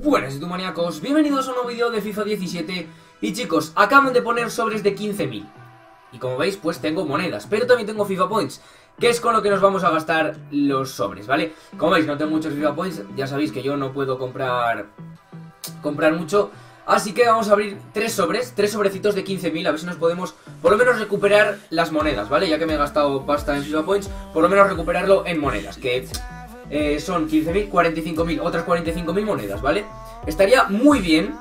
Buenas y maníacos, bienvenidos a un nuevo vídeo de FIFA 17. Y chicos, acaban de poner sobres de 15.000. Y como veis, pues tengo monedas, pero también tengo FIFA Points, que es con lo que nos vamos a gastar los sobres, ¿vale? Como veis, no tengo muchos FIFA Points, ya sabéis que yo no puedo comprar mucho. Así que vamos a abrir tres sobres, tres sobrecitos de 15.000, a ver si nos podemos por lo menos recuperar las monedas, ¿vale? Ya que me he gastado pasta en FIFA Points, por lo menos recuperarlo en monedas, que son 15.000, 45.000, otras 45.000 monedas, ¿vale? Estaría muy bien.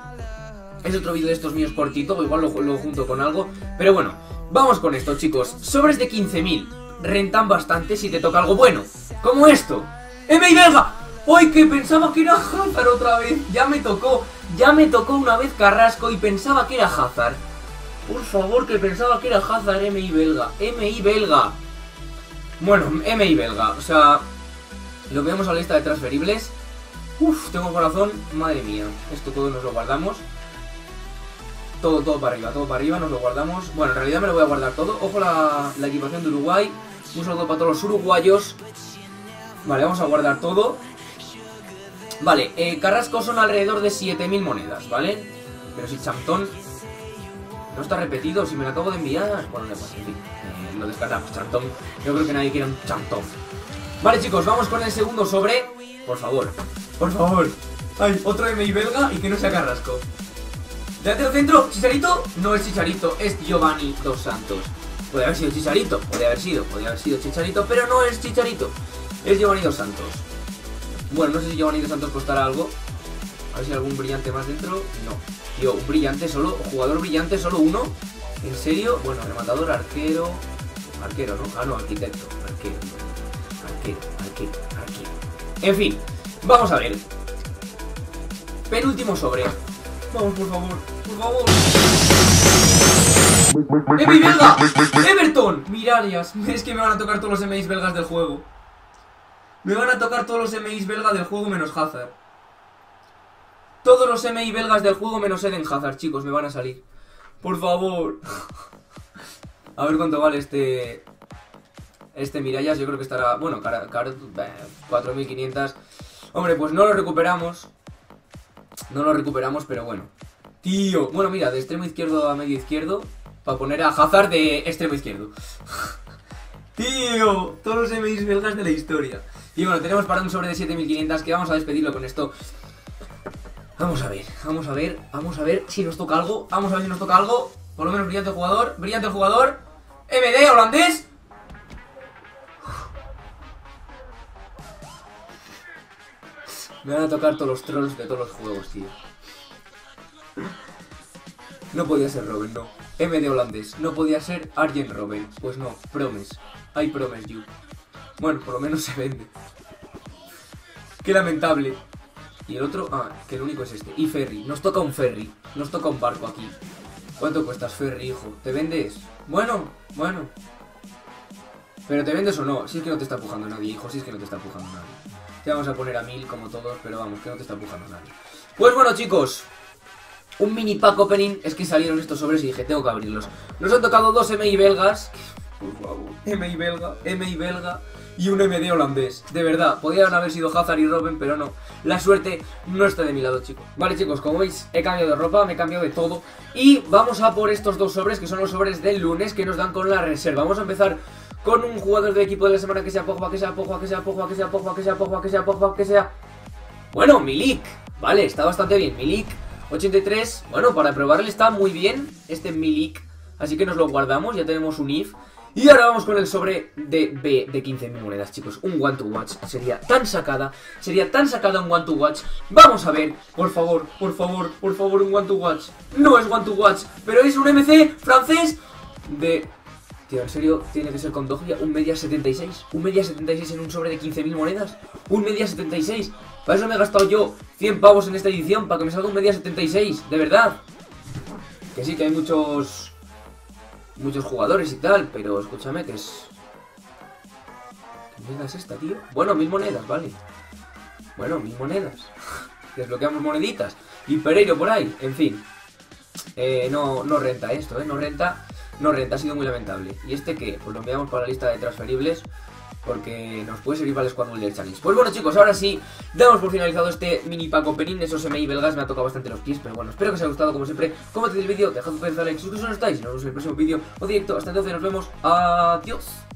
Es otro vídeo de estos míos cortito, igual lo junto con algo, pero bueno, vamos con esto, chicos. Sobres de 15.000, rentan bastante si te toca algo bueno, como esto. ¡M.I. Belga! ¡Ay, que pensaba que era Hazard otra vez! Ya me tocó una vez Carrasco y pensaba que era Hazard. Por favor, que pensaba que era Hazard. M.I. Belga, M.I. Belga. Bueno, M.I. Belga, o sea, lo que vemos a la lista de transferibles. Uff, tengo corazón, madre mía. Esto todo nos lo guardamos. Todo para arriba, nos lo guardamos. Bueno, en realidad me lo voy a guardar todo. Ojo la equipación de Uruguay. Un saludo para todos los uruguayos. Vale, vamos a guardar todo. Vale, Carrasco son alrededor de 7.000 monedas, ¿vale? Pero si Chantón no está repetido, si me lo acabo de enviar... Bueno, no pasa, sí. Lo descartamos, Chantón. Yo creo que nadie quiere un Chantón. Vale, chicos, vamos con el segundo sobre. Por favor, por favor. Ay, otro M.I. belga y que no sea Carrasco. Delantero centro, Chicharito. No es Chicharito, es Giovanni Dos Santos. Puede haber sido Chicharito, podría haber sido Chicharito, pero no es Chicharito. Es Giovanni Dos Santos. Bueno, no sé si Giovanni Dos Santos costará algo. A ver si hay algún brillante más dentro. No, tío, un brillante solo. Jugador brillante, solo uno. ¿En serio? Bueno, rematador, arquero. Arquero, ¿no? Ah, no, arquitecto. Arquero. En fin, vamos a ver. Penúltimo sobre. Vamos, por favor, por favor. ¡M.I. belga! ¡Everton! Mirallas. Es que me van a tocar todos los M.I. belgas del juego. Me van a tocar todos los M.I. belgas del juego menos Hazard. Todos los M.I. belgas del juego menos Eden Hazard, chicos, me van a salir. Por favor. A ver cuánto vale este... Este Mirallas, yo creo que estará... Bueno, 4.500. Hombre, pues no lo recuperamos. No lo recuperamos, pero bueno. Tío, bueno, mira, de extremo izquierdo a medio izquierdo, para poner a Hazard de extremo izquierdo. Tío, todos los M.I. belgas de la historia. Y bueno, tenemos para un sobre de 7.500, que vamos a despedirlo con esto. Vamos a ver si nos toca algo. Por lo menos brillante jugador. MD, holandés. Me van a tocar todos los trolls de todos los juegos, tío. No podía ser Robben, no. MD holandés. No podía ser Arjen Robben. Pues no, Promes. Hay Promes, you. Bueno, por lo menos se vende. Qué lamentable. Y el otro... Ah, que el único es este. Y ferry. Nos toca un ferry. Nos toca un barco aquí. ¿Cuánto cuestas, ferry, hijo? ¿Te vendes? Bueno. Pero ¿te vendes o no? Si es que no te está empujando nadie, hijo. Te vamos a poner a 1000 como todos, pero vamos, que no te está empujando nadie. Pues bueno, chicos, un mini pack opening. Es que salieron estos sobres y dije, tengo que abrirlos. Nos han tocado dos M.I. belgas. Por favor, M.I. belga y un MD holandés. De verdad, podían haber sido Hazard y Robben, pero no. La suerte no está de mi lado, chicos. Vale, chicos, como veis, he cambiado de ropa, me he cambiado de todo. Y vamos a por estos dos sobres, que son los sobres del lunes, que nos dan con la reserva. Vamos a empezar con un jugador del equipo de la semana, que sea Pogba, que sea... Bueno, Milik, vale, está bastante bien. Milik, 83, bueno, para probarle está muy bien este Milik. Así que nos lo guardamos, ya tenemos un if. Y ahora vamos con el sobre de B de 15.000 monedas, chicos. Un One to Watch, sería tan sacada un One to Watch. Vamos a ver, por favor, un One to Watch. No es One to Watch, pero es un MC francés de... Tío, en serio, tiene que ser con Dogia. Un media 76. Un media 76 en un sobre de 15.000 monedas. Un media 76. Para eso me he gastado yo 100 pavos en esta edición. Para que me salga un media 76. De verdad. Que sí, que hay muchos... Muchos jugadores y tal. Pero escúchame, que es... ¿Qué moneda es esta, tío? Bueno, 1000 monedas, vale. Bueno, 1000 monedas. Desbloqueamos moneditas. Y Pereiro por ahí. En fin. No renta esto, No renta. Ha sido muy lamentable. ¿Y este qué? Pues lo enviamos para la lista de transferibles. porque nos puede servir para el squad de Xanis. Pues bueno, chicos, ahora sí, damos por finalizado este mini pack opening. Esos MI belgas me ha tocado bastante los pies, pero bueno, espero que os haya gustado, como siempre. Comentad el vídeo, dejad un pedazo de like, suscribiros si no estáis, y nos vemos en el próximo vídeo o directo. Hasta entonces, nos vemos, adiós.